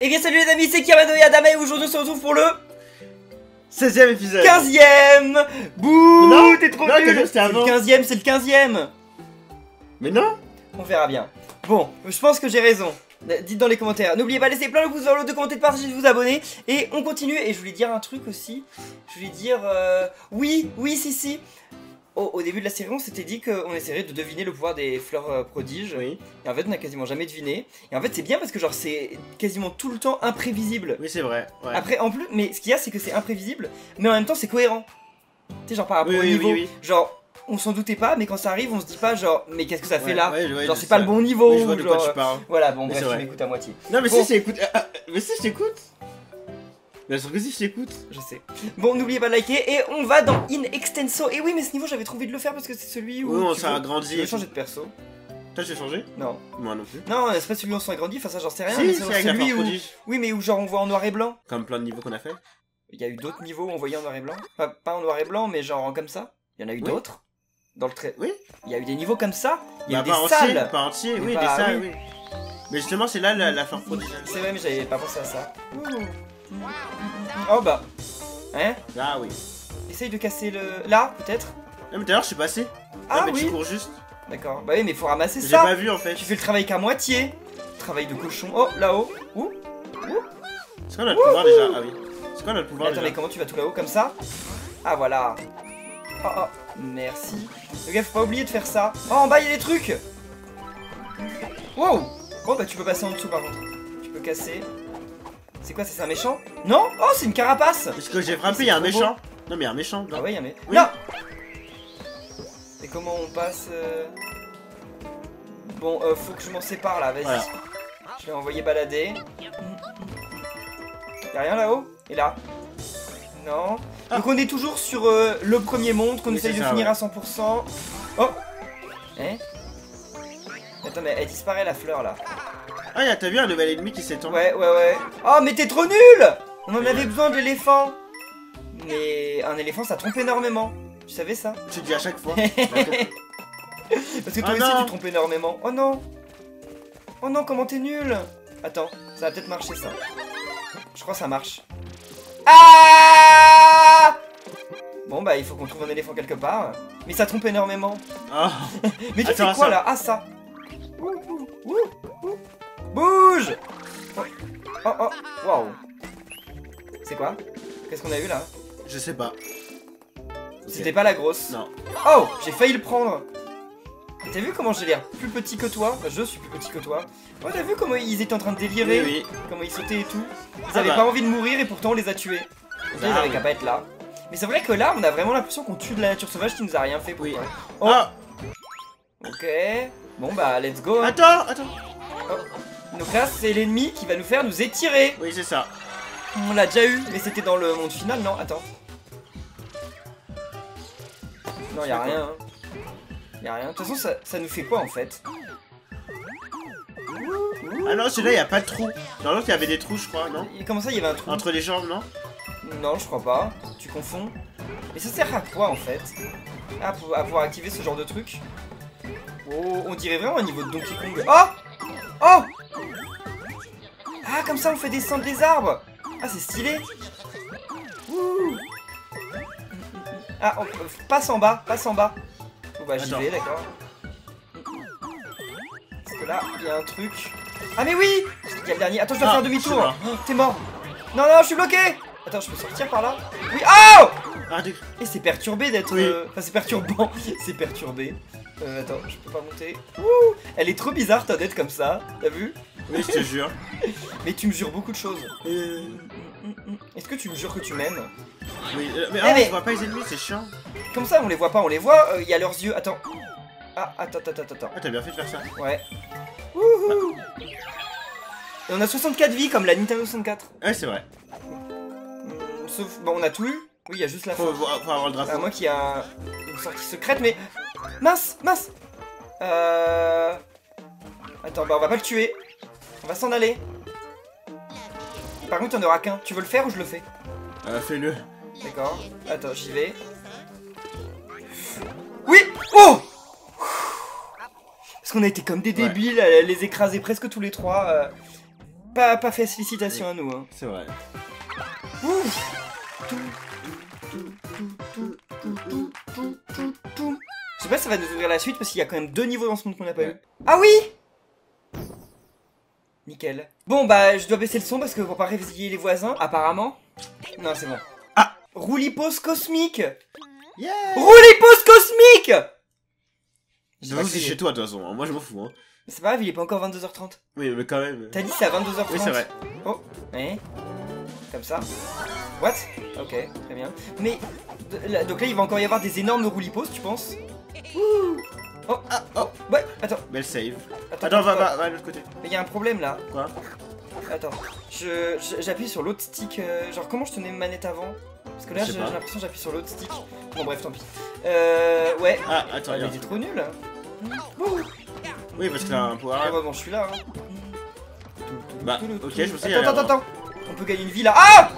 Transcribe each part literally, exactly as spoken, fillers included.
Et bien salut les amis, c'est Kirbendo et Adam et aujourd'hui on se retrouve pour le seizième épisode, quinzième. Bouh, t'es trop nul. C'est le quinzième, c'est le quinzième. Mais non, on verra bien. Bon, je pense que j'ai raison. Dites dans les commentaires. N'oubliez pas de laisser plein de pouces vers le haut, de commenter, de partager, de vous abonner. Et on continue. Et je voulais dire un truc aussi. Je voulais dire euh... oui, oui, si, si. Au, au début de la série, on s'était dit qu'on essaierait de deviner le pouvoir des fleurs euh, prodiges. Oui. Et en fait, on a quasiment jamais deviné. Et en fait, c'est bien parce que genre c'est quasiment tout le temps imprévisible. Oui, c'est vrai. Ouais. Après, en plus, mais ce qu'il y a, c'est que c'est imprévisible, mais en même temps, c'est cohérent. Tu sais, genre par rapport oui, au oui, niveau, oui, oui. genre. On s'en doutait pas, mais quand ça arrive, on se dit pas genre, mais qu'est-ce que ça fait ouais, là ouais, ouais, genre, c'est pas le bon niveau. Oui, je vois de genre, quoi tu parles. Voilà, bon, mais bref, je m'écoute à moitié. Non, mais bon. si, j'écoute. Ah, mais si, je t'écoute. Bien sûr que si, je t'écoute. Je sais. Bon, n'oubliez pas de liker et on va dans In Extenso. Et oui, mais ce niveau, j'avais trop envie de le faire parce que c'est celui où. Oui, on s'est agrandi. J'ai changé de perso. Toi, j'ai changé? Non. Moi non plus. Non, c'est pas celui où on s'est agrandi, enfin, ça, j'en sais rien. Si, c'est celui où. Oui, mais où genre on voit en noir et blanc. Comme plein de niveaux qu'on a fait. Il y a eu d'autres niveaux où on voyait en noir et blanc. Pas en noir et blanc, mais genre comme ça. Il y en a eu d'autres. Dans le trait. Oui. Il y a eu des niveaux comme ça. Il y a bah, eu des entier, salles. Pas entier, oui, pas, des salles, oui. oui. Mais justement, c'est là la, la fleur prodige. C'est vrai, mais j'avais pas pensé à ça. Mmh. Oh bah. Hein? Ah oui. Essaye de casser le. Là, peut-être? Non, mais d'ailleurs, je suis passé. Ah, ah mais oui. Tu cours juste. D'accord. Bah oui, mais faut ramasser ça. J'ai pas vu en fait. Tu fais le travail qu'à moitié. Travail de cochon. Oh, là-haut. Ouh. Ouh. C'est quoi notre pouvoir déjà? Ah oui. C'est quoi notre pouvoir déjà? Attends, mais comment tu vas tout là-haut comme ça? Ah voilà. Oh oh. Merci. Le gars, faut pas oublier de faire ça. Oh, en bas, il y a des trucs. Wow. Oh, bah, tu peux passer en dessous, par contre. Tu peux casser. C'est quoi, c'est un méchant? Non. Oh, c'est une carapace. Parce que j'ai frappé, il y a un méchant. Beau. Non, mais il y a un méchant. Non. Ah ouais, il y a un méchant. Oui. Non. Et comment on passe euh... Bon, euh, faut que je m'en sépare, là. Vas-y. Voilà. Je vais envoyer balader. Y'a rien là-haut? Et là? Non. Ah. Donc on est toujours sur euh, le premier monde qu'on essaye de ça, finir ouais. à cent pour cent. Oh. Eh. Attends, mais elle disparaît la fleur là. Ah y'a, t'as vu un nouvel ennemi qui s'étend. Ouais ouais ouais. Oh mais t'es trop nul. On en ouais. avait besoin de l'éléphant. Mais un éléphant ça trompe énormément. Tu savais ça? Tu dis à chaque fois. Parce que toi oh, aussi tu trompes énormément. Oh non. Oh non, comment t'es nul. Attends, ça va peut-être marcher ça. Je crois que ça marche. Ah. Bon bah il faut qu'on trouve un éléphant quelque part. Mais ça trompe énormément. Oh. Mais tu attends, fais quoi ça. là? Ah ça. Ouh, ouh, ouh, ouh. Bouge. Oh oh, oh. Waouh. C'est quoi? Qu'est-ce qu'on a eu là? Je sais pas. C'était okay. pas la grosse. Non. Oh, j'ai failli le prendre. T'as vu comment j'ai l'air plus petit que toi? Enfin, je suis plus petit que toi. Oh, t'as vu comment ils étaient en train de délirer? Oui, oui. Comment ils sautaient et tout. Ils ah avaient bah. pas envie de mourir et pourtant on les a tués. Donc là, ils avaient qu'à pas être là. Mais c'est vrai que là, on a vraiment l'impression qu'on tue de la nature sauvage qui nous a rien fait. Pour oui. Oh. Ah. Ok. Bon bah, let's go. Attends, attends. Oh. Donc là, c'est l'ennemi qui va nous faire nous étirer. Oui, c'est ça. On l'a déjà eu, mais c'était dans le monde final, non? Attends. Non, y'a rien. Hein. Y'a rien. De toute façon, ça, ça nous fait quoi en fait? Ah non, celui-là, y'a pas de trou. Dans l'autre, il y avait des trous, je crois, non? Comment ça, il y avait un trou? Entre les jambes, non? Non, je crois pas. Tu confonds. Mais ça sert à quoi en fait? Ah, pour, à pouvoir activer ce genre de truc? Oh, on dirait vraiment un niveau de Donkey Kong. Oh! Oh! Ah, comme ça, on fait descendre les arbres! Ah, c'est stylé! Ouh. Ah, on, euh, passe en bas, passe en bas. Bah j'y vais, d'accord. Parce que là, il y a un truc. Ah mais oui! Il y a le dernier. Attends, je dois ah, faire demi-tour. T'es mort. Non, non, je suis bloqué. Attends, je peux sortir par là? Oui. Oh! Ah, du... Et c'est perturbé d'être... Oui. Euh... Enfin, c'est perturbant. C'est perturbé. Euh, attends, je peux pas monter. Ouh. Elle est trop bizarre, ta d'être comme ça. T'as vu? Oui, je te jure. Mais tu me jures beaucoup de choses. Euh... Est-ce que tu me jures que tu m'aimes? Oui, euh, mais, ah, eh, mais... je vois pas les ennemis, c'est chiant. Comme ça, on les voit pas, on les voit, il euh, y a leurs yeux. Attends. Ah, attends, attends, attends, attends. Ah, t'as bien fait de faire ça. Ouais. Wouhou. Ah. Et on a soixante-quatre vies comme la Nintendo soixante-quatre. Ouais, c'est vrai. Mmh, sauf. Bon, on a tout eu. Oui, il y a juste la fin. Faut, faut, faut avoir le drapeau. À moins qu'il y a une sortie secrète, mais. Mince, mince. Euh. Attends, bah, on va pas le tuer. On va s'en aller. Par contre, il n'y en aura qu'un. Tu veux le faire ou je le fais? Euh, fais-le. D'accord. Attends, j'y vais. Oui. Oh. Parce qu'on a été comme des débiles, ouais. à les écraser presque tous les trois. Euh... pas, pas fait félicitations à nous. Hein. C'est vrai. Ouf. Je sais pas si ça va nous ouvrir la suite parce qu'il y a quand même deux niveaux dans ce monde qu'on n'a pas eu. Ah oui. Nickel. Bon bah je dois baisser le son parce que pour pas réveiller les voisins apparemment. Non c'est bon. Ah, roulipose cosmique. Yeah. Roulipose cosmique. Je sais pas si c'est chez toi de toute façon, moi je m'en fous hein. C'est pas grave, il est pas encore vingt-deux heures trente. Oui mais quand même. T'as dit c'est à vingt-deux heures trente. Oui c'est vrai. Oh, ouais. Comme ça. What? Ok, très bien. Mais, là, donc là il va encore y avoir des énormes roulipos, tu penses? Ouh. Oh, ah, oh, ouais, attends. Belle save. Attends, attends va, va, va de l'autre côté. Mais il y a un problème là. Quoi? Attends, je j'appuie sur l'autre stick, euh, genre comment je tenais ma manette avant? Parce que là j'ai l'impression que j'appuie sur l'autre stick. Bon bref, tant pis. Euh, ouais. Ah, attends, ah, mais t'es trop nul. Ouh. Oui, parce que t'as un pouvoir. Ah bah bon, je suis là. Hein. Bah, ok, je me suis... Attends, attends, attends. On peut gagner une vie là. Ah,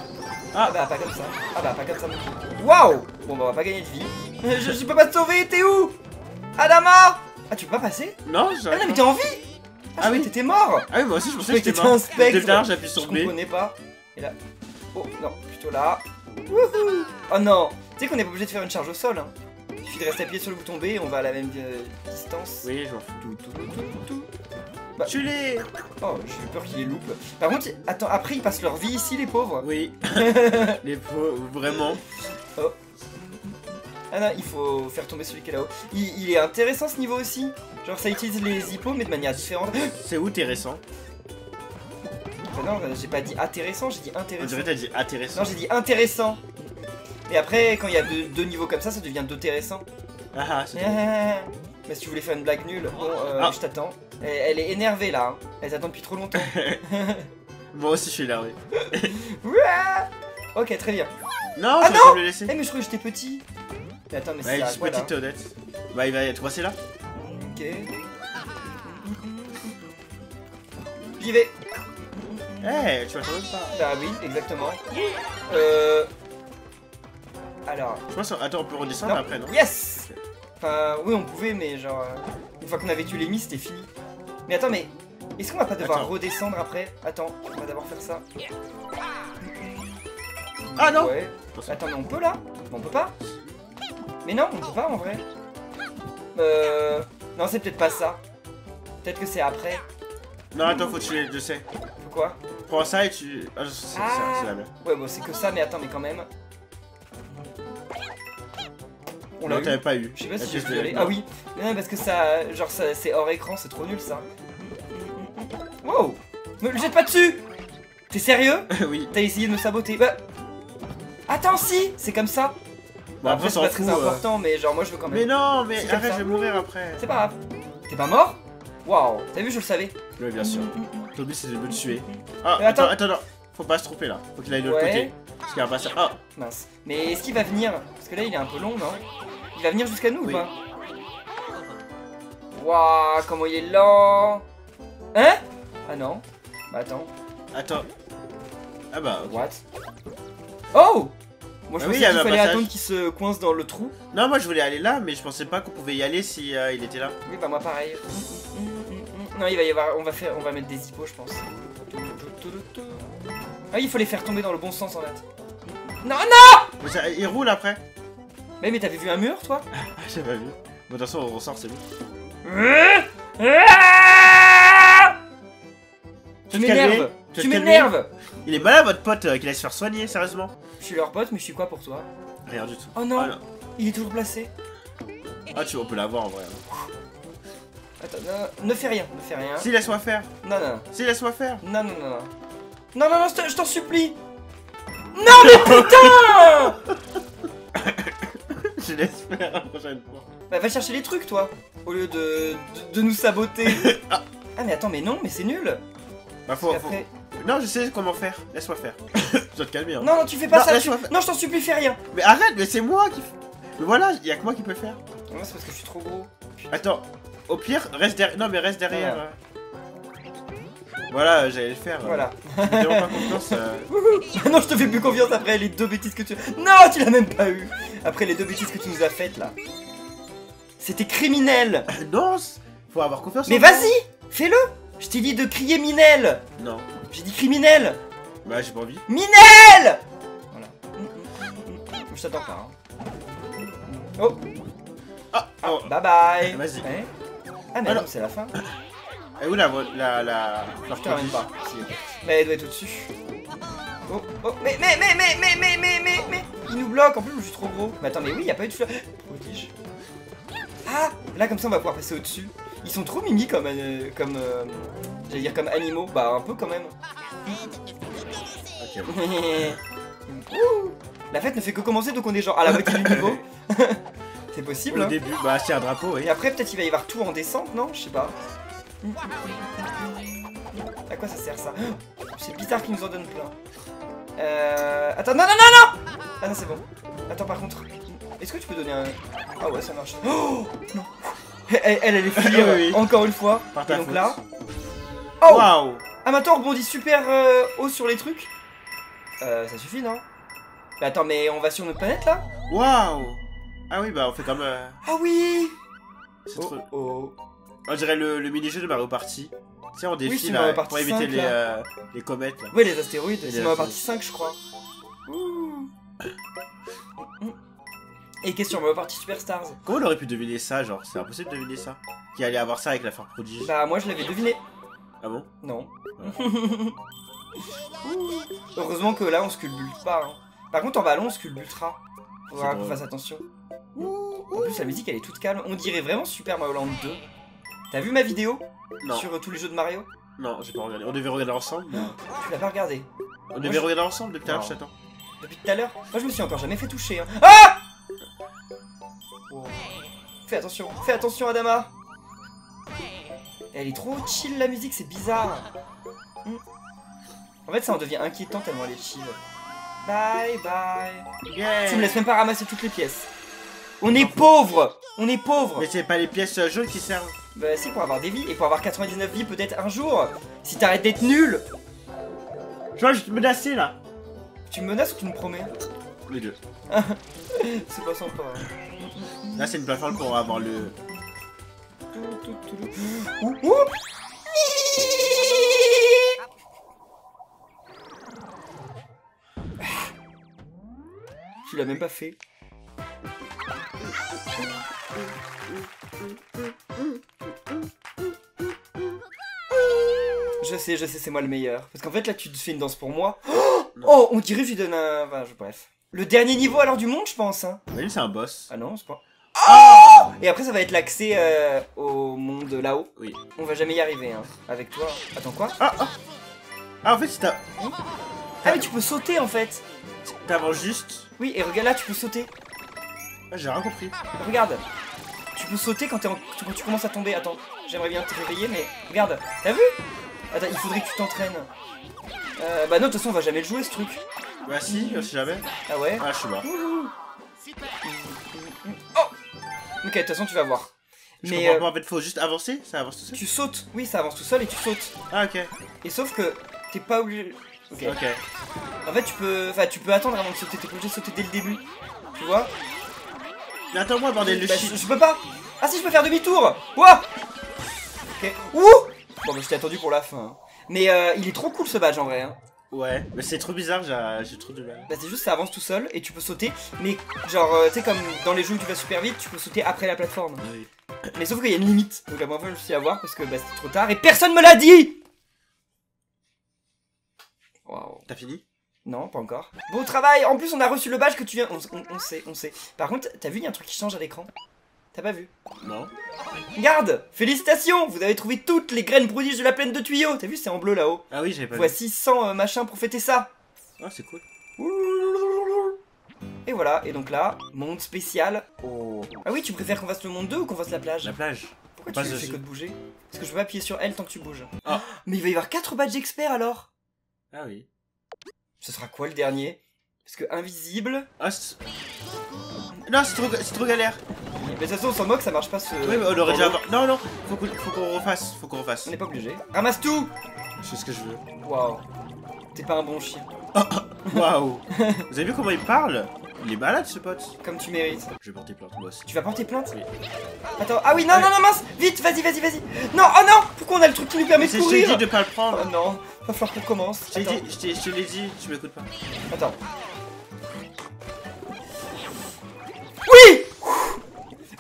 ah bah pas comme ça. Ah bah pas comme ça non plus. Waouh. Bon bah on va pas gagner de vie. je, je peux pas te sauver, t'es où? Adama. Ah tu peux pas passer? Non, j'ai... Ah non mais t'es en vie. Ah, ah oui t'étais mort. Ah oui moi aussi je pensais que t'étais mort. Depuis tard j'appuie sur B. Je comprenais pas. Et là... Oh non, plutôt là. Wouhou. Oh non. Tu sais qu'on est pas obligé de faire une charge au sol hein. Il suffit de rester appuyé sur le bouton B et on va à la même euh, distance. Oui j'en fous tout tout tout tout. Bah, tu l'es. Oh, j'ai eu peur qu'il les loupe. Par contre, attends, après ils passent leur vie ici, les pauvres. Oui. Les pauvres, vraiment. Oh. Ah non, il faut faire tomber celui qui est là-haut. Il, il est intéressant ce niveau aussi. Genre ça utilise les hippos mais de manière différente. C'est où t'es récent? Bah non, j'ai pas dit intéressant, j'ai dit intéressant. On dirait que t'as dit intéressant. Non, j'ai dit intéressant. Et après, quand il y a deux, deux niveaux comme ça, ça devient deux terressants. Ah ah, c'est ah. Mais si tu voulais faire une blague nulle, bon, euh, ah. je t'attends. Elle, elle est énervée là, hein. Elle t'attend depuis trop longtemps. Moi aussi je suis énervé. Ok, très bien. Non, ah non, je vais le laisser. Eh, mais je croyais que j'étais petit. Mais attends, mais ouais, c'est quoi petite là, honnête. Bah, il va y être passé là. Ok. J'y vais. Eh, hey, tu vas changer ça. Bah oui, exactement. Euh. Alors. Je pense, attends, on peut redescendre non. après, non? Yes. Okay. Enfin, oui, on pouvait, mais genre, euh, une fois qu'on avait tué les mis, c'était fini. Mais attends, mais est-ce qu'on va pas devoir attends. redescendre après? Attends, on va d'abord faire ça. Ah non ouais. Attends, mais on peut là? On peut pas? Mais non, on peut pas en vrai. Euh... Non, c'est peut-être pas ça. Peut-être que c'est après. Non, attends, faut tuer les deux sais. Faut quoi? Prends ça et tu... Ah, c'est ah. la même. Ouais, bon, c'est que ça, mais attends, mais quand même... On l'a t'avais pas eu. Je sais pas si j'ai pu aller. Ah oui, non, parce que ça, genre, ça, c'est hors écran, c'est trop nul ça. Wow, ne le jette pas dessus. T'es sérieux? Oui. T'as essayé de me saboter. Bah... Attends, si, c'est comme ça. Bon, après, c'est pas très important, mais genre, moi je veux quand même. Mais non, mais arrête, je vais mourir après. C'est pas grave. T'es pas mort? Waouh, t'as vu, je le savais. Oui, bien sûr. Ton but c'est de me tuer. Ah, attends, attends, non. Faut pas se tromper là. Faut qu'il aille de l'autre côté. Parce qu'il va passer. Ah, mince. Mais est-ce qu'il va venir? Parce que là, il est un peu long, non? Il va venir jusqu'à nous oui. ou pas? Waouh, comment il est lent. Hein? Ah non. Bah attends. Attends. Ah bah. Okay. What? Oh! Moi je ah pensais oui, qu'il fallait passage. attendre qu'il se coince dans le trou. Non, moi je voulais aller là, mais je pensais pas qu'on pouvait y aller si euh, il était là. Oui, bah moi pareil. Non, il va y avoir. On va faire. On va mettre des hippos, je pense. Ah, il faut les faire tomber dans le bon sens en fait. Non, non! Mais ça, il roule après. Mais mais t'avais vu un mur toi? J'ai pas vu. Bon, de toute façon on ressort c'est bon. Tu m'énerves. Tu m'énerves. Il est malade votre pote euh, qui laisse faire soigner sérieusement. Je suis leur pote mais je suis quoi pour toi? Rien du tout. Oh non, ah, non. Il est toujours placé. Ah tu on peut l'avoir en vrai. Attends, non, ne fais rien, ne fais rien. Si laisse-moi faire. Non non. Si laisse-moi faire. Non non non non. Non non non je t'en supplie. Non mais putain. Je laisse faire la prochaine fois. Bah va chercher les trucs toi. Au lieu de, de, de nous saboter. ah. ah mais attends mais non mais c'est nul. Bah faut, après... faut... Non je sais comment faire. Laisse-moi faire. Je dois te calmer hein. Non non tu fais pas non, ça tu... Non je t'en supplie fais rien. Mais arrête mais c'est moi qui... Mais voilà y'a que moi qui peux faire. Non c'est parce que je suis trop gros. Putain. Attends. Au pire reste derrière. Non mais reste derrière ouais. euh... Voilà, j'allais le faire. Voilà. Euh, je te fais pas confiance. Euh... non, je te fais plus confiance après les deux bêtises que tu... Non, tu l'as même pas eu. Après les deux bêtises que tu nous as faites, là. C'était criminel. Non, faut avoir confiance. Mais vas-y, fais-le. Je t'ai dit de crier Minel. Non. J'ai dit criminel. Bah j'ai pas envie. Minel. Voilà. Je t'attends pas hein. Oh. Ah, oh. Bye bye. Vas-y. Ouais. Ah mais ah, non, non c'est la fin. Et où la... la... la... Non je te ramène pas. Mais elle doit être au-dessus. Oh, oh, mais, mais, mais, mais, mais, mais, mais, mais, mais, il nous bloque, en plus je suis trop gros. Mais attends, mais oui, il n'y a pas eu de fleurs. Prodige. Ah, là comme ça on va pouvoir passer au-dessus. Ils sont trop mimi comme, euh, comme, euh, j'allais dire comme animaux. Bah un peu quand même. Ok. Ouh, la fête ne fait que commencer donc on est genre à la moitié du niveau. C'est possible. Au hein. début, bah c'est un drapeau, oui. Et après peut-être il va y avoir tout en descente, non? Je sais pas. À quoi ça sert ça? C'est bizarre qu'ils nous en donnent plein. Euh... Attends, non, non, non, non. Ah non, c'est bon. Attends, par contre, est-ce que tu peux donner un... Ah ouais, ça marche. Oh non. Elle, elle, elle est fouillée, oui. Encore une fois. Par ta Et donc faute. Là... Oh wow. Ah mais attends, on rebondit super euh, haut sur les trucs. Euh, ça suffit, non? Mais attends, mais on va sur notre planète, là? Waouh. Ah oui, bah on fait comme... Euh... Ah oui. C'est trop... Oh, oh. On dirait le, le mini-jeu de Mario Party. Tu sais, on défile oui, là, pour éviter cinq, les, euh, les comètes. Là. Oui, les astéroïdes. C'est Mario Party cinq, je crois. Ouh. Et question Mario Party Superstars. Comment on aurait pu deviner ça, genre? C'est impossible de deviner ça. Qui allait avoir ça avec la foire prodige. Bah, moi, je l'avais deviné. Ah bon? Non. Ouais. Heureusement que là, on sculpte pas. Hein. Par contre, en ballon, on sculptera. Faut qu'on fasse attention. Ouh. En plus, la musique, elle est toute calme. On dirait vraiment Super Mario Land deux. T'as vu ma vidéo? Non. Sur euh, tous les jeux de Mario? Non, j'ai pas regardé. On devait regarder ensemble mais... Tu l'as pas regardé? On Moi, devait je... regarder ensemble depuis tout à l'heure, je t'attends. Depuis tout à l'heure? Moi je me suis encore jamais fait toucher. Hein. Ah wow. Fais attention, fais attention Adama. Elle est trop chill la musique, c'est bizarre. Mm. En fait ça en devient inquiétant tellement elle est chill. Bye bye. Yeah. Tu me laisses même pas ramasser toutes les pièces. On est pauvres. On est pauvres. Mais c'est pas les pièces jaunes qui servent? Bah si, pour avoir des vies, et pour avoir quatre-vingt-dix-neuf vies peut-être un jour. Si t'arrêtes d'être nul. Tu vois, je vais te menacer là. Tu me menaces ou tu me promets? Les deux. C'est pas sympa hein. Là c'est une plateforme pour avoir le... Tu l'as même pas fait. Je sais, je sais, c'est moi le meilleur. Parce qu'en fait, là, tu te fais une danse pour moi. Oh, on dirait que je lui donne un... Enfin, je... bref. Le dernier niveau alors du monde, je pense. Hein. Oui, c'est un boss. Ah non, c'est pas... Oh. Et après, ça va être l'accès euh, au monde là-haut. Oui. On va jamais y arriver, hein. Avec toi. Attends, quoi? Ah, ah. Ah, en fait, c'est un... Ah, mais tu peux sauter, en fait. T'avances juste. Oui, et regarde, là, tu peux sauter. Ah, j'ai rien compris. Regarde. Tu peux sauter quand, t'es en... quand tu commences à tomber. Attends, j'aimerais bien te réveiller, mais... Regarde, t'as vu? Attends, il faudrait que tu t'entraînes. Euh, bah non, de toute façon, on va jamais le jouer ce truc. Bah si, on sait jamais. Ah ouais? Ah, je suis mort. Oh! Ok, de toute façon, tu vas voir. Je mais. Euh... Pas, en fait, faut juste avancer, ça avance tout seul. Tu sautes, oui, ça avance tout seul et tu sautes. Ah, ok. Et sauf que t'es pas obligé. Ok. okay. En fait, tu peux, enfin, tu peux attendre avant de sauter, t'es pas obligé de sauter dès le début. Tu vois? Mais attends-moi, bordel de bah, shit. Je, je peux pas! Ah si, je peux faire demi-tour! Ouah! Ok. Ouh! Bon bah je t'ai attendu pour la fin. Mais euh, il est trop cool ce badge en vrai hein. Ouais mais c'est trop bizarre, j'ai trop de mal. Bah c'est juste ça avance tout seul et tu peux sauter. Mais genre euh, tu sais comme dans les jeux où tu vas super vite, tu peux sauter après la plateforme. Oui. Mais sauf qu'il y a une limite. Donc la première fois je me suis à voir parce que bah c'était trop tard. Et personne me l'a dit. Waouh. T'as fini? Non pas encore. Beau travail. En plus on a reçu le badge que tu viens. On, on, on sait, on sait. Par contre t'as vu il y a un truc qui change à l'écran? T'as pas vu? Non. Regarde! Félicitations! Vous avez trouvé toutes les graines prodiges de la plaine de tuyaux! T'as vu, c'est en bleu là-haut. Ah oui, j'avais pas vu. Voici cent euh, machins pour fêter ça! Ah, oh, c'est cool. Et voilà, et donc là, monde spécial. Oh. Ah oui, tu préfères qu'on fasse le monde deux ou qu'on fasse la plage? La plage. Pourquoi pas tu fais que de bouger? Parce que je peux pas appuyer sur elle tant que tu bouges. Ah. Mais il va y avoir quatre badges experts alors! Ah oui. Ce sera quoi le dernier? Parce que invisible. Ah, non, c'est trop, trop galère! Mais de toute façon, on s'en moque, ça marche pas ce. Oui, mais on aurait déjà avoir. Non, non, faut qu'on qu refasse, faut qu'on refasse. On n'est pas obligé. Ramasse tout! Je sais ce que je veux. Waouh. T'es pas un bon chien. Waouh. Vous avez vu comment il parle? Il est malade ce pote. Comme tu mérites. Je vais porter plainte, moi aussi. Tu vas porter plainte? Oui. Attends, ah oui, non, non, non, mince. Vite, vas-y, vas-y, vas-y. Non, oh non. Pourquoi on a le truc qui nous permet de courir? Je t'ai dit de pas le prendre. Oh non, va falloir qu'on commence. Je te l'ai dit, tu m'écoutes pas. Attends. Oui.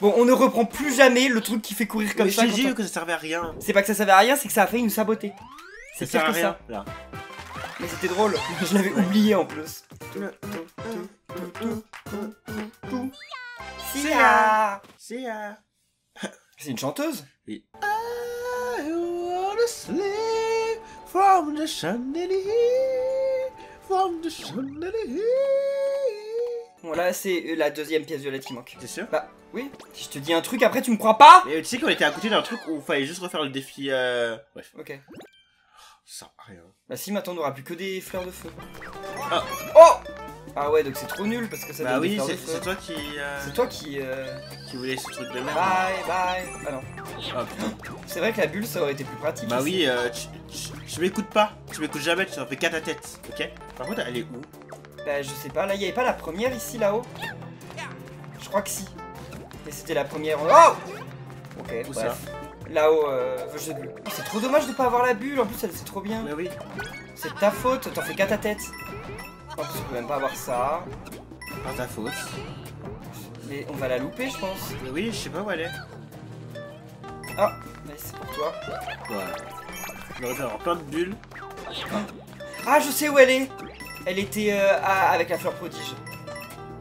Bon, on ne reprend plus jamais le truc qui fait courir comme mais ça. Mais je t'ai dit que ça servait à rien. C'est pas que ça servait à rien, c'est que ça a failli nous saboter. C'est pire que rien, ça. Là. Mais c'était drôle, je l'avais oublié en plus. Sia, Sia. C'est une chanteuse? Oui. I wanna sleep from the chandelier, from the chandelier. Bon là c'est la deuxième pièce violette qui manque. T'es sûr? Bah oui. Si je te dis un truc après tu me crois pas? Mais tu sais qu'on était à côté d'un truc où il fallait juste refaire le défi euh... Bref. Ok. Ça rien. Bah si, maintenant on n'aura plus que des fleurs de feu. Ah. Oh. Ah ouais, donc c'est trop nul parce que ça. Bah oui, c'est toi qui. Euh... C'est toi qui. Euh... Qui voulait ce truc de merde. Bye bye. Ah non. Ah putain. C'est vrai que la bulle ça aurait été plus pratique. Bah oui, euh, tu, tu, tu m'écoutes pas. Tu m'écoutes jamais. Tu en fais qu'à ta tête, ok. Par contre, elle est où? Bah je sais pas. Là, il y avait pas la première ici là-haut? Je crois que si. Et c'était la première. Oh. Ok. Où ça? Là-haut, euh, je sais plus. C'est trop dommage de pas avoir la bulle, en plus elle c'est trop bien. Mais oui. C'est ta faute, t'en fais qu'à ta tête. En plus on peut même pas avoir ça. Pas ta faute. Mais on va la louper je pense. Mais oui, je sais pas où elle est. Ah, mais c'est pour toi. Ouais. On aurait pu avoir plein de bulles. Ah, je sais où elle est. Elle était euh, à, avec la fleur prodige.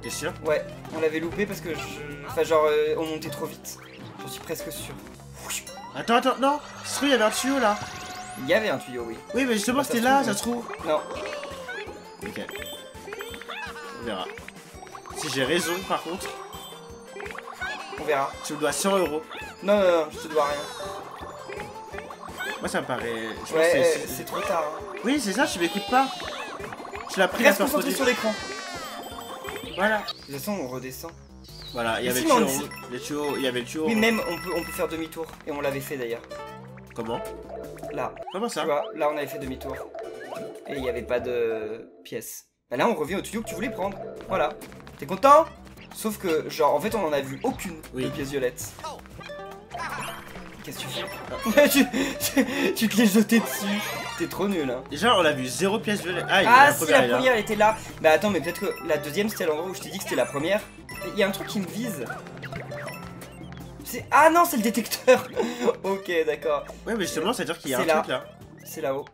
T'es sûr? Ouais, on l'avait loupée parce que je... Enfin genre, euh, on montait trop vite. J'en suis presque sûr. Attends, attends, non, ça se trouve il y avait un tuyau là. Il y avait un tuyau, oui. Oui, mais justement c'était là, ça se trouve. Non. Ok. On verra. Si j'ai raison, par contre. On verra. Tu me dois cent euros. Non, non, non, je te dois rien. Moi ça me paraît... Je ouais, c'est trop tard. Hein. Oui, c'est ça, tu m'écoutes pas. Tu l'as pris la personne. Reste concentré sur l'écran. Voilà. De toute façon, on redescend. Voilà, il y avait si le tuyau, il y avait le tuyau. Oui, même on peut, on peut faire demi-tour, et on l'avait fait d'ailleurs. Comment? Là. Comment ça? Tu vois, là on avait fait demi-tour. Et il n'y avait pas de pièce. Bah là on revient au tuyau que tu voulais prendre. Voilà. T'es content? Sauf que, genre, en fait on en a vu aucune oui. de pièce violette. Qu'est-ce que tu fais? tu, tu te l'es jeté dessus. T'es trop nul hein. Déjà on a vu zéro pièce violette. Ah, il ah la si première, la première elle était là. Bah attends, mais peut-être que la deuxième c'était l'endroit où je t'ai dit que c'était la première. Il y a un truc qui me vise. Ah non, c'est le détecteur. Ok, d'accord. Ouais, mais justement, ça veut dire qu'il y a un là. truc là. C'est là-haut.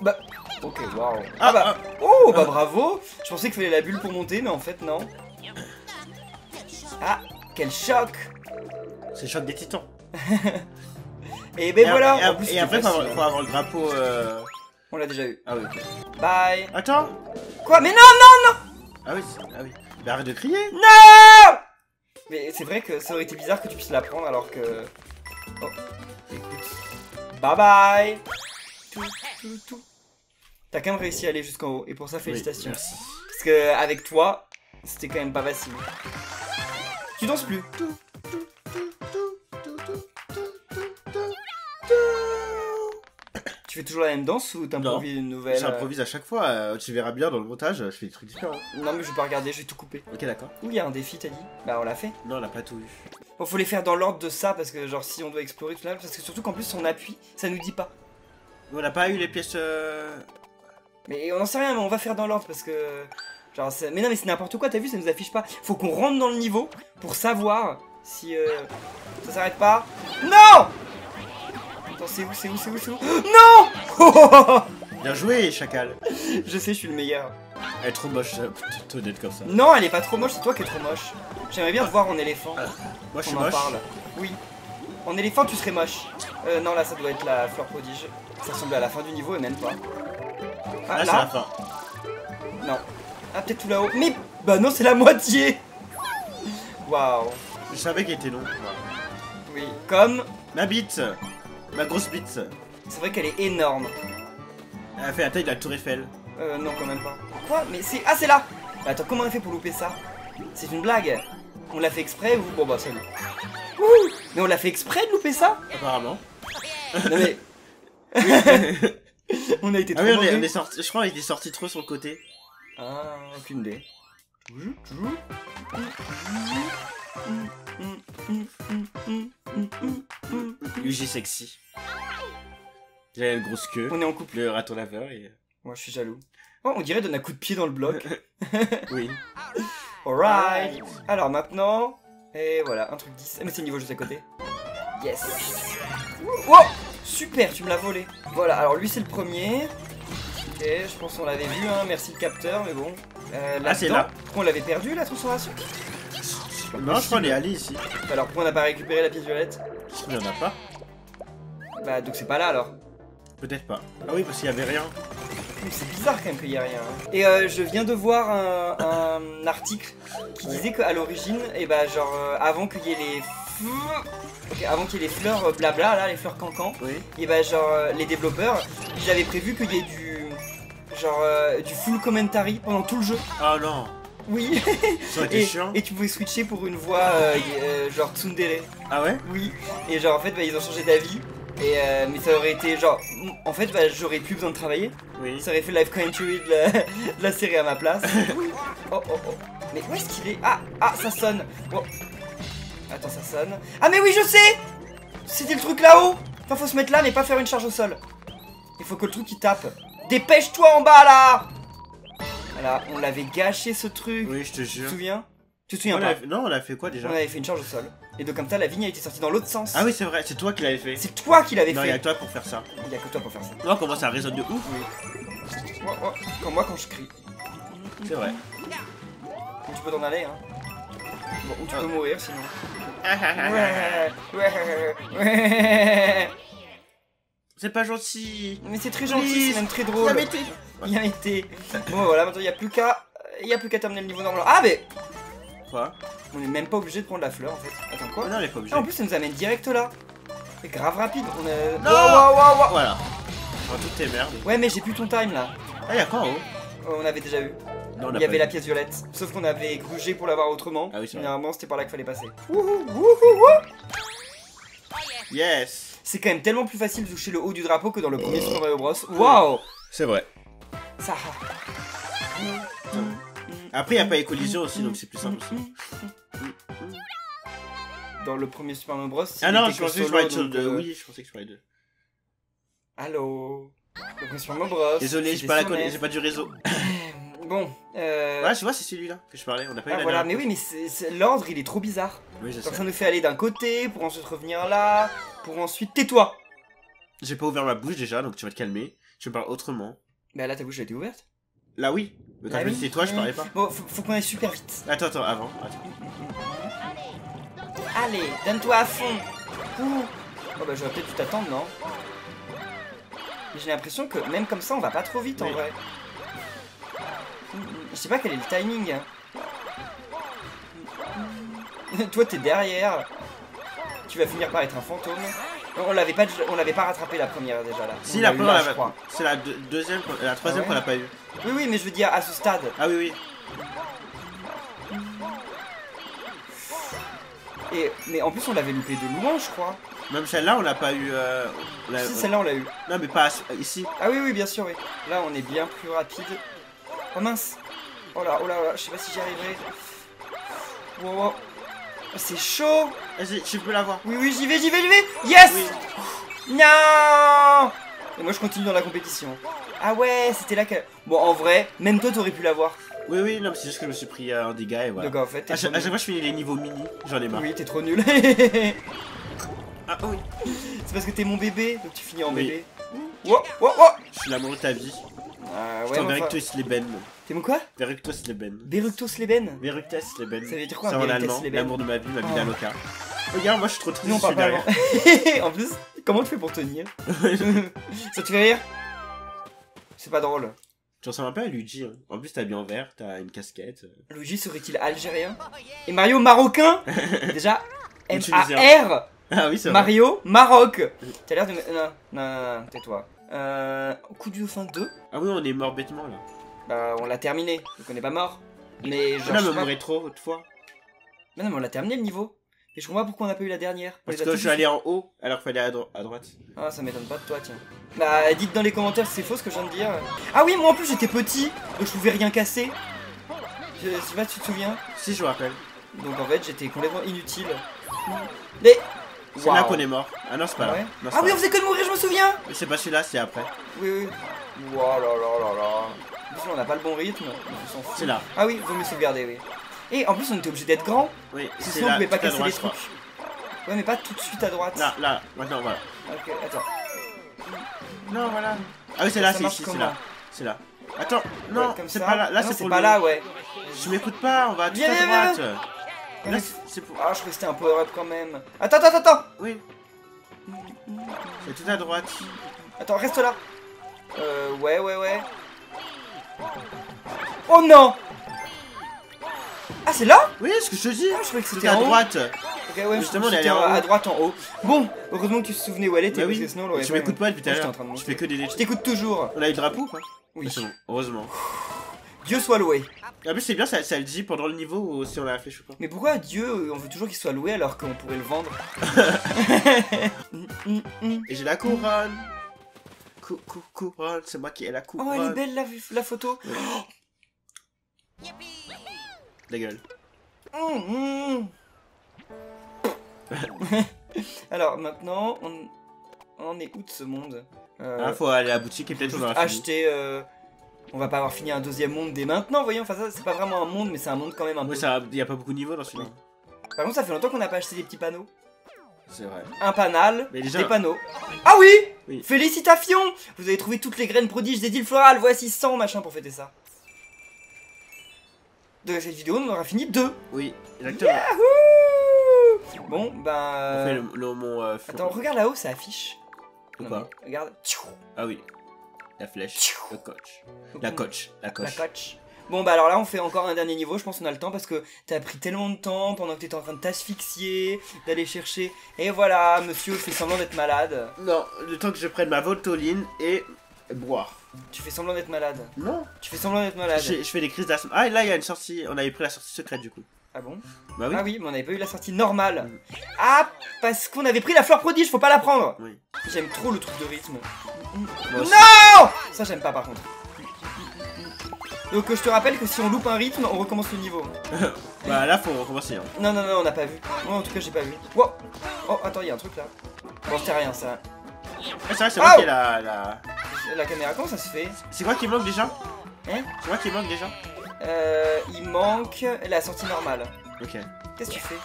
Bah, ok, waouh. Ah, ah bah, ah, oh, bah ah. bravo. Je pensais qu'il fallait la bulle pour monter, mais en fait, non. Ah, quel choc. C'est le choc des titans. Et ben et voilà. Et, en plus, et après, facile, faut, faut avoir le drapeau. Euh... On l'a déjà eu. Ah oui, ok. Bye. Attends. Quoi? Mais non, non, non. Ah oui, ah oui. Mais arrête de crier. Non. Mais c'est vrai que ça aurait été bizarre que tu puisses la prendre alors que... Oh, écoute. Bye bye. Tout, tout, tout. T'as quand même réussi à aller jusqu'en haut, et pour ça, félicitations. Oui, merci. Parce que avec toi, c'était quand même pas facile. Tu danses plus. Tu fais toujours la même danse ou t'improvises une nouvelle? J'improvise à chaque fois, euh, tu verras bien dans le montage, je fais des trucs différents. Non mais je vais pas regarder, je vais tout couper. Ok, d'accord. Ouh, il y a un défi, t'as dit? Bah on l'a fait. Non, on l'a pas tout vu. Bon, faut les faire dans l'ordre de ça parce que genre si on doit explorer tout là, parce que surtout qu'en plus on appuie, ça nous dit pas. On n'a pas eu les pièces... Euh... Mais on n'en sait rien, mais on va faire dans l'ordre parce que... Genre, mais non mais c'est n'importe quoi, t'as vu, ça nous affiche pas. Faut qu'on rentre dans le niveau pour savoir si... Euh... Ça s'arrête pas. Non. Attends, c'est où, c'est où, c'est où, c'est où? Non. Bien joué, chacal. Je sais, je suis le meilleur. Elle est trop moche, tout d'être comme ça. Non, elle est pas trop moche, c'est toi qui es trop moche. J'aimerais bien te voir en éléphant. Ah, moi, je suis moche. Parle. Oui. En éléphant, tu serais moche. Euh, non, là, ça doit être la fleur prodige. Ça ressemble à la fin du niveau et même pas. Ah, là, là. c'est la fin. Non. Ah, peut-être tout là-haut. Mais bah non, c'est la moitié. Waouh. Je savais qu'elle était longue. Oui. Comme ma bite. Ma grosse bite. C'est vrai qu'elle est énorme. Elle a fait la taille de la tour Eiffel. Euh non, quand même pas. Quoi? Mais c'est... Ah, c'est là. Bah, attends, comment elle fait pour louper ça? C'est une blague. On l'a fait exprès ou... Bon bah c'est bon. Ouh. Mais on l'a fait exprès de louper ça? Apparemment. Non mais... On a été trop... Ah oui, on est, on est sorti... Je crois qu'on était sorti trop sur le côté. Ah, aucune idée. Luigi sexy. Il a une grosse queue. On est en couple, le raton laveur et... Moi, je suis jaloux. Oh, on dirait donne un coup de pied dans le bloc. Oui. Alright. Alors maintenant... Et voilà, un truc dix. Mais c'est le niveau juste à côté. Yes. Wow. Super, tu me l'as volé. Voilà, alors lui c'est le premier. Ok, je pense qu'on l'avait vu, hein. Merci le capteur, mais bon. Euh, là, ah, c'est là. Pourquoi on l'avait perdu, la transformation? Non, je crois qu'on est allé ici. Alors pourquoi on n'a pas récupéré la pièce violette? Il n'y en a pas. Bah, donc c'est pas là alors. Peut-être pas. Ah oui, parce qu'il n'y avait rien. C'est bizarre quand même qu'il n'y a rien. Hein. Et euh, je viens de voir un, un article qui ouais. disait qu'à l'origine, et bah genre euh, avant qu'il y ait les okay, avant qu'il y ait les fleurs euh, blabla là, les fleurs cancan, oui. et bah genre euh, les développeurs, ils avaient prévu qu'il y ait du genre euh, du full commentary pendant tout le jeu. Ah non. Oui. Ça aurait été et, chiant. Et tu pouvais switcher pour une voix euh, euh, genre tsundere. Ah ouais. Oui. Et genre en fait, bah, ils ont changé d'avis. Et euh, mais ça aurait été genre, en fait bah, j'aurais plus besoin de travailler, oui. ça aurait fait le live commentary de la, de la série à ma place. Oh oh oh, mais où est-ce qu'il est? Ah, ah ça sonne, oh. Attends ça sonne, ah mais oui je sais. C'était le truc là-haut. Enfin faut se mettre là mais pas faire une charge au sol. Il faut que le truc il tape. Dépêche-toi en bas là. Voilà, on l'avait gâché ce truc. Oui je te jure. Tu te souviens? Tu te souviens on pas fait... Non, on a fait quoi déjà? On avait fait une charge au sol. Et donc comme ça, la vigne a été sortie dans l'autre sens. Ah oui, c'est vrai, c'est toi qui l'avais fait. C'est toi qui l'avais fait. Non, il y a toi pour faire ça. Il y a que toi pour faire ça. Non, comment ça résonne de ouf. Oui. Oh, oh. Comme moi quand je crie. C'est vrai. Donc, tu peux t'en aller, hein. Bon, ou tu oh. peux mourir sinon. Ouais, ouais, ouais. C'est pas gentil. Mais c'est très Please. gentil, c'est même très drôle. Il a été. Il a été. Bon, voilà, maintenant il n'y a plus qu'à. Il n'y a plus qu'à terminer le niveau normal. Ah, mais. Quoi? On est même pas obligé de prendre la fleur en fait. Attends quoi? Oh non, on est pas obligé. Ah, en plus, ça nous amène direct là. C'est grave rapide. On est. Non wow, wow, wow, wow. Voilà. Oh, toutes tes merdes. Ouais, mais j'ai plus ton time là. Ah, y'a quoi en haut? Oh, on avait déjà eu. Non, il y avait eu. la pièce violette. Sauf qu'on avait grugé pour l'avoir autrement. Ah oui, c'est vrai. Normalement, c'était par là qu'il fallait passer. Wouhou, wouhou, wouhou. Yes. C'est quand même tellement plus facile de toucher le haut du drapeau que dans le premier Super Mario Bros. Waouh. C'est vrai. Ça. Après, il n'y a pas les collisions aussi, donc c'est plus simple aussi. Dans le premier Super Mario Bros. Ah non, je pensais que je parlais de. Oui, je pensais que je parlais de. Allô? Le premier Super Mario Bros. Désolé, j'ai pas la connaissance, j'ai pas du réseau. Bon. Euh... Ouais, tu vois, c'est celui-là que je parlais, on n'a pas eu la voilà, mais oui, mais l'ordre il est trop bizarre. Oui, je sais. Ça nous fait aller d'un côté pour ensuite revenir là, pour ensuite. Tais-toi! J'ai pas ouvert ma bouche déjà, donc tu vas te calmer. Je parle autrement. Bah là, ta bouche elle était ouverte? Là, oui. Mais quand ah je oui. disais toi, je parlais pas. Bon, faut, faut qu'on aille super vite. Attends, attends, avant. Attends. Allez, donne-toi à fond. Ouh. Oh bah j'aurais peut-être dû t'attendre, non? Mais j'ai l'impression que même comme ça, on va pas trop vite oui. en vrai. Je sais pas quel est le timing. Toi, t'es derrière. Tu vas finir par être un fantôme. On l'avait pas, on l'avait pas rattrapé la première déjà là. Si on la première, je crois. C'est la deux, deuxième, la troisième ah ouais. qu'on n'a pas eu. Oui oui, mais je veux dire à ce stade. Ah oui oui. Et mais en plus on l'avait loupé de loin, je crois. Même celle-là on l'a pas eu. Euh, la, si celle-là on l'a eu. Non mais pas ici. Ah oui oui bien sûr oui. Là on est bien plus rapide. Oh mince. Oh là oh là oh là, je sais pas si j'y arriverai. Wow, wow. C'est chaud! Tu peux l'avoir. Oui, oui, j'y vais, j'y vais, j'y vais! Yes! Oui. Non! Et moi, je continue dans la compétition. Ah ouais, c'était là que... Bon, en vrai, même toi, t'aurais pu l'avoir. Oui, oui, non, mais c'est juste que je me suis pris euh, un dégât et voilà. Donc, en fait, à chaque fois, je finis les niveaux mini, j'en ai marre. Oui, t'es trop nul. Ah oui. C'est parce que t'es mon bébé, donc tu finis en oui. bébé. Wow, wow, wow. Je suis l'amour de ta vie. Ah ouais, Verructus Leben. T'es mon quoi? Verructus Leben. Verructus Leben. Verructus Leben. Ça veut dire quoi? Ça en allemand. L'amour de ma vie, ma vie d'Aloca. Regarde, moi je suis trop triste. Non, pas derrière. En plus, comment tu fais pour tenir? Ça te fait rire? C'est pas drôle. Tu ressembles un peu à Luigi. En plus, t'as bien en vert, t'as une casquette. Luigi serait-il algérien? Et Mario marocain? Déjà, M A R. Ah oui, c'est vrai. Mario Maroc. T'as l'air de. Non, non, non, tais-toi. Euh, coup du dauphin deux. Ah oui, on est mort bêtement là. Bah, on l'a terminé, donc on n'est pas mort. Mais genre. Là, on mourait trop de fois. Bah, non, mais on l'a terminé le niveau. Et je comprends pas pourquoi on n'a pas eu la dernière. Parce que je suis allé en haut alors qu'il fallait à, dro à droite. Ah, ça m'étonne pas de toi, tiens. Bah dites dans les commentaires si c'est faux ce que je viens de dire. Ah oui, moi en plus j'étais petit, donc je pouvais rien casser. Je, je sais pas si tu te souviens. Si, je me rappelle. Donc en fait j'étais complètement inutile. Mais... C'est wow. Là qu'on est mort. Ah non, c'est pas là. Ouais. Non, ah oui, là. On faisait que de mourir, je me souviens. C'est pas celui-là, c'est après. Oui, oui. Waouh là là là là. On n'a pas le bon rythme. C'est là. Ah oui, vaut mieux sauvegarder, oui. Et en plus, on était obligé d'être grand. Oui, parce que sinon, on pouvait pas casser droite, les trucs. Ouais, mais pas tout de suite à droite. Là, là, maintenant, voilà. Ok, attends. Non, voilà. Ah oui, c'est là, c'est ici, c'est là. C'est là. Attends, non, ouais, c'est pas là. Là, c'est pas là, ouais. Je m'écoute pas, on va tout à droite. Là, c'est pour... Ah, je restais un power-up quand même. Attends, attends, attends. Oui. C'est tout à droite. Attends, reste là. Euh, ouais, ouais, ouais. Oh non. Ah, c'est là? Oui, ce que je te dis. Ah, je croyais que c'était à droite. Ok, ouais, justement, on est allé à droite en haut. Bon, heureusement que tu te souvenais où elle était. Bah oui, parce que sinon, ouais, tu m'écoutes pas depuis tout à l'heure. Je fais que des... Je t'écoute toujours. On a eu le drapeau, quoi. Oui. Bah, c'est bon, heureusement. Dieu soit loué. En plus c'est bien, ça, ça le dit pendant le niveau ou si on l'a fait, je sais pas. Mais pourquoi Dieu, on veut toujours qu'il soit loué alors qu'on pourrait le vendre? mm, mm, mm. Et j'ai la couronne. Cou, cou, couronne, c'est moi qui ai la couronne. Oh, elle est belle la, la photo. Ouais. La gueule. Mm, mm. Alors maintenant, on... on est où de ce monde? euh... Ah, faut aller à la boutique et peut-être acheter... Euh... On va pas avoir fini un deuxième monde dès maintenant, voyons. Enfin, ça, c'est pas vraiment un monde, mais c'est un monde quand même un peu. Oui, ça, y a pas beaucoup de niveaux dans celui-là. Par contre, ça fait longtemps qu'on n'a pas acheté des petits panneaux. C'est vrai. Un panal, mais déjà... des panneaux. Ah oui, oui. Félicitations. Vous avez trouvé toutes les graines prodiges des îles florales. Voici cent machins pour fêter ça. De cette vidéo, on aura fini deux. Oui, exactement. Yahoo. Bon, bah... On fait le, le, mon, euh, attends, regarde là-haut, ça affiche. Ou non, pas mais, regarde. Ah oui. La flèche, le coach. La coach, la coach. La coach. Bon bah alors là on fait encore un dernier niveau, je pense qu'on a le temps parce que t'as pris tellement de temps pendant que t'étais en train de t'asphyxier, d'aller chercher. Et voilà, monsieur fait semblant d'être malade. Non, le temps que je prenne ma Voltoline et boire. Tu fais semblant d'être malade. Non. Tu fais semblant d'être malade. Je, je fais des crises d'asthme. Ah et là il y a une sortie, on avait pris la sortie secrète du coup. Ah bon? Bah oui. Ah oui, mais on n'avait pas eu la sortie normale. Mmh. Ah, parce qu'on avait pris la fleur prodige, faut pas la prendre. Oui. J'aime trop le truc de rythme. Moi aussi. Non! Ça j'aime pas par contre. Donc je te rappelle que si on loupe un rythme, on recommence le niveau. Bah là faut recommencer. Hein. Non, non, non, on n'a pas vu. Moi en tout cas j'ai pas vu. Wow. Oh, attends, il y a un truc là. Bon, c'est rien ça. Ah, c'est vrai, c'est moi qui ai la, la... la caméra, comment ça se fait? C'est quoi qui manque déjà? Hein? C'est quoi qui manque déjà? Euh, il manque la sortie normale. Ok. Qu'est-ce que tu fais?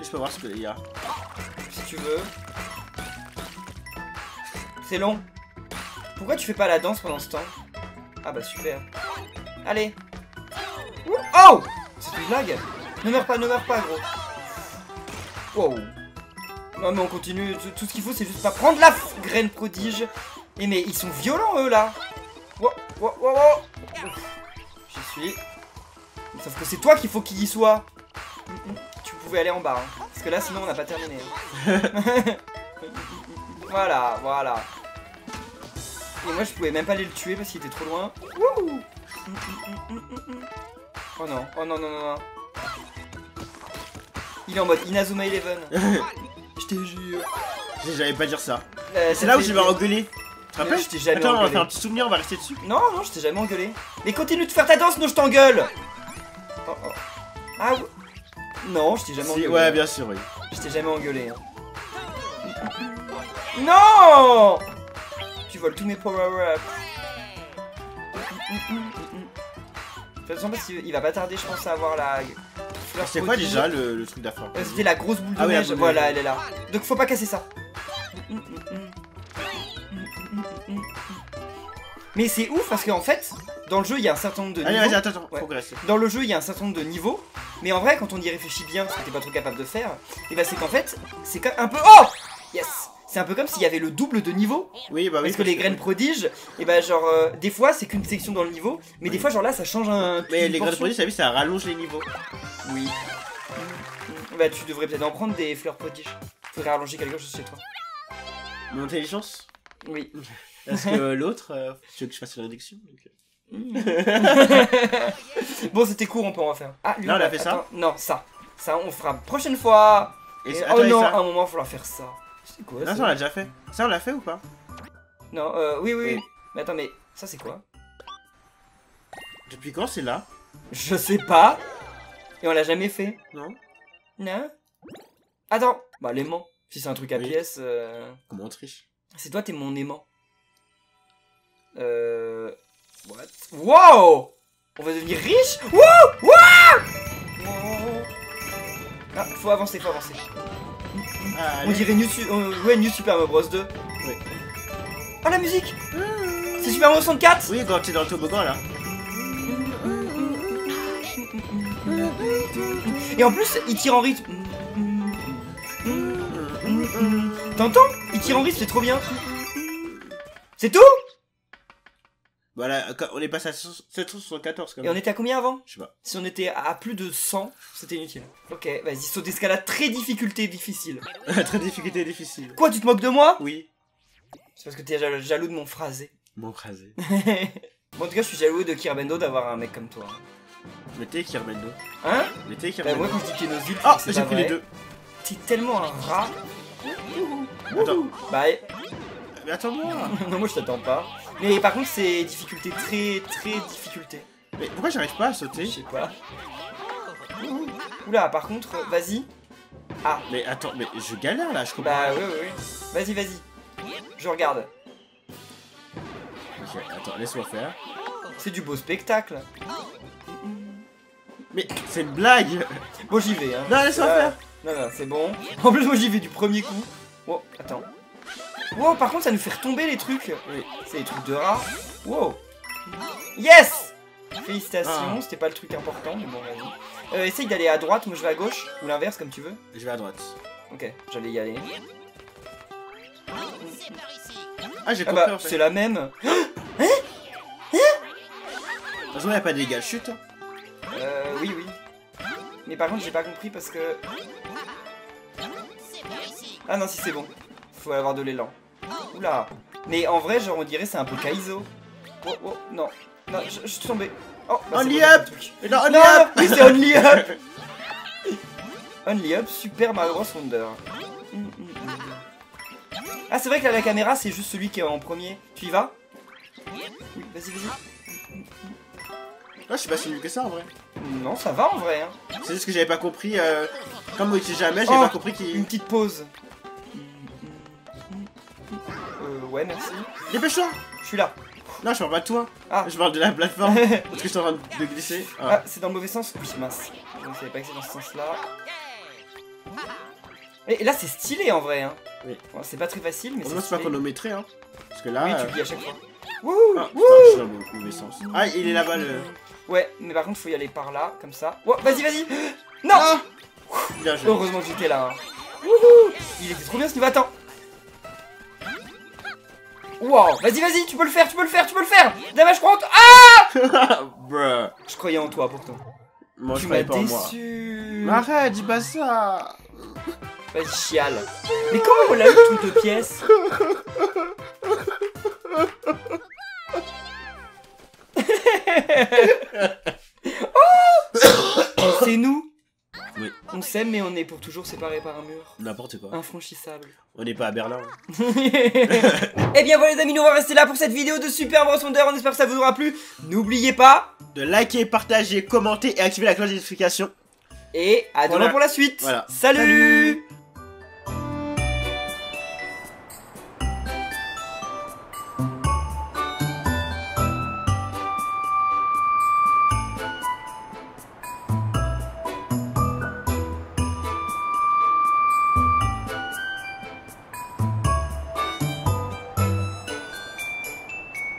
Je peux voir ce qu'il y a. Si tu veux. C'est long. Pourquoi tu fais pas la danse pendant ce temps? Ah bah super. Allez. Oh! C'est une blague? Ne meurs pas, ne meurs pas gros. Wow. Non mais on continue. Tout ce qu'il faut c'est juste pas prendre la graine prodige. Et mais ils sont violents eux là. Wow, wow, wow, wow. J'y suis. Sauf que c'est toi qu'il faut qu'il y soit. Tu pouvais aller en bas, hein, parce que là sinon on n'a pas terminé. Voilà, voilà. Et moi je pouvais même pas aller le tuer parce qu'il était trop loin. Wouh. Oh non, oh non, non, non, non. Il est en mode Inazuma Eleven. Je te jure. J'allais pas dire ça. Euh, c'est là où je vais engueuler. Tu te rappelles? Je t'ai jamais engueulé. Attends, on va faire un petit souvenir, on va rester dessus. Non, non, je t'ai jamais engueulé. Mais continue de faire ta danse, non, je t'engueule. Oh, oh. Ah ouais. Non, je t'ai jamais engueulé. Ouais, bien sûr, oui. Je t'ai jamais engueulé. Hein. Non! Tu voles tous mes power-ups. De toute façon, parce qu'il va pas tarder, je pense, à avoir la... C'est quoi déjà le, le truc d'affaire? euh, C'était la grosse boule de ah, neige. Oui, voilà, elle est là. Donc faut pas casser ça. Mais c'est ouf parce qu'en fait, dans le jeu il y a un certain nombre de niveaux. Allez, vas-y, attends, attends, ouais. Dans le jeu il y a un certain nombre de niveaux, mais en vrai quand on y réfléchit bien, ce que t'es pas trop capable de faire, et bah c'est qu'en fait, c'est comme un peu. Oh yes. C'est un peu comme s'il y avait le double de niveau. Oui, bah oui. Parce que les graines prodiges, et bah genre, euh, des fois c'est qu'une section dans le niveau, mais oui. Des fois genre là ça change un. Mais les graines prodiges, ça, ça rallonge les niveaux. Oui. Mmh. Bah tu devrais peut-être en prendre des fleurs prodiges. Faudrait rallonger quelque chose chez toi. Mon intelligence? Oui. Parce que euh, l'autre, euh, tu veux que je fasse une réduction donc... Bon, c'était court, on peut en refaire. Ah, lui, non, on a fait attends, ça. Non, ça. Ça, on fera prochaine fois. Et, et attends, oh non, à un moment, il va falloir faire ça. C'est quoi non, ça, on l'a déjà fait. Ça, on l'a fait ou pas? Non, euh, oui, oui, oui. oui. Mais attends, mais ça c'est quoi? Depuis quand c'est là? Je sais pas. Et on l'a jamais fait. Non. Non. Attends. Bah l'aimant. Si c'est un truc à oui. pièces. Euh... Comment on triche? C'est toi, t'es mon aimant. Euh... What? Wow! On va devenir riche? Wouh! Wouh! Ah, faut avancer, faut avancer. Allez. On dirait New, Su euh, ouais, New Super Mario Bros. deux. Oui. Oh la musique! C'est Super Mario soixante-quatre! Oui, quand t'es dans le toboggan là. Et en plus, il tire en rythme. T'entends? Il tire en rythme, c'est trop bien. C'est tout? Voilà, on est passé à sept cent soixante-quatorze quand même. Et on était à combien avant? Je sais pas. Si on était à plus de cent, c'était inutile. Ok, vas-y, saut d'escalade, très difficulté difficile. Très difficulté difficile. Quoi, tu te moques de moi? Oui. C'est parce que t'es jaloux de mon phrasé. Mon phrasé. Bon, en tout cas, je suis jaloux de Kirbendo d'avoir un mec comme toi. Mais t'es Kirbendo. Hein? Mais t'es Kirbendo. Bah, moi, quand je dis Kénosil, ah, j'ai pris les deux. T'es tellement un rat. Attends. Bye. Mais attends-moi. Non, moi, je t'attends pas. Mais par contre, c'est difficulté, très très difficulté. Mais pourquoi j'arrive pas à sauter? Je sais pas. Oula, par contre, vas-y. Ah. Mais attends, mais je galère là, je comprends. Bah ouais, ouais, ouais. Vas-y, vas-y. Je regarde. Ok, attends, laisse-moi faire. C'est du beau spectacle. Mais c'est une blague. Bon, j'y vais, hein. Non, laisse-moi euh, faire. Non, non, c'est bon. En plus, moi, j'y vais du premier coup. Oh, attends. Wow, par contre, ça nous fait retomber les trucs. Oui. C'est des trucs de rats. Wow. Yes. Félicitations, ah. C'était pas le truc important, mais bon, vas-y. Euh, essaye d'aller à droite, moi je vais à gauche, ou l'inverse, comme tu veux. Je vais à droite. Ok, j'allais y aller. Ah, j'ai compris, ah bah, en fait. C'est la même. Hein? Hein? De toute façon, il n'y a pas de légale chute. Euh, oui, oui. Mais par contre, j'ai pas compris parce que... Ah non, si, c'est bon. Faut avoir de l'élan. Oula. Mais en vrai, genre, on dirait c'est un peu Kaizo. Oh, oh, non. Non, je, je suis tombé. Oh, bah, Only bon, up le non, Only non, up oui, c'est Only up. Only up, Super Mario Bros. Wonder. Mm, mm, mm. Ah, c'est vrai que là, la caméra, c'est juste celui qui est en premier. Tu y vas? Oui, vas-y, vas-y. Ah, je suis pas si nul que ça, en vrai. Non, ça va, en vrai. Hein. C'est juste que j'avais pas compris. Euh, comme moi, jamais, j'avais oh, pas compris qu'il... Une petite pause. Ouais, merci. Dépêche-toi! Je suis là. Non, je parle pas de toi. Ah. Je parle de la plateforme. Parce que je suis en train de glisser. Ah, ah c'est dans le mauvais sens? Oui, mince. Je ne savais pas que c'est dans ce sens-là. Et là, c'est stylé en vrai. Hein. Oui. Bon, c'est pas très facile, mais c'est. On c'est pas chronométré, hein. Parce que là. Oui, tu le dis à chaque fois. Wouh! Ah, putain, je suis dans le mauvais sens. Ah, il est là-bas le. Ouais, mais par contre, faut y aller par là, comme ça. Oh, vas-y, vas-y! Non! Ah bien joué. Heureusement que j'étais là. Hein. Wouhou! Il était trop bien ce niveau. Attends! Wow, vas-y, vas-y, tu peux le faire, tu peux le faire, tu peux le faire. Damage, je crois en toi. Ah bruh. Je croyais en toi pourtant. Moi, tu je croyais pas en moi. Mais arrête, dis pas ça. Vas-y, chiale. Mais comment on l'a eu toutes deux pièces? Oh. C'est nous. Oui. On s'aime mais on est pour toujours séparés par un mur. N'importe quoi. Infranchissable. On n'est pas à Berlin. Et bien voilà les amis, nous on va rester là pour cette vidéo de Super Mario Bros. Wonder. On espère que ça vous aura plu. N'oubliez pas de liker, partager, commenter et activer la cloche des notifications. Et à voilà. Demain pour la suite. Voilà. Salut, salut.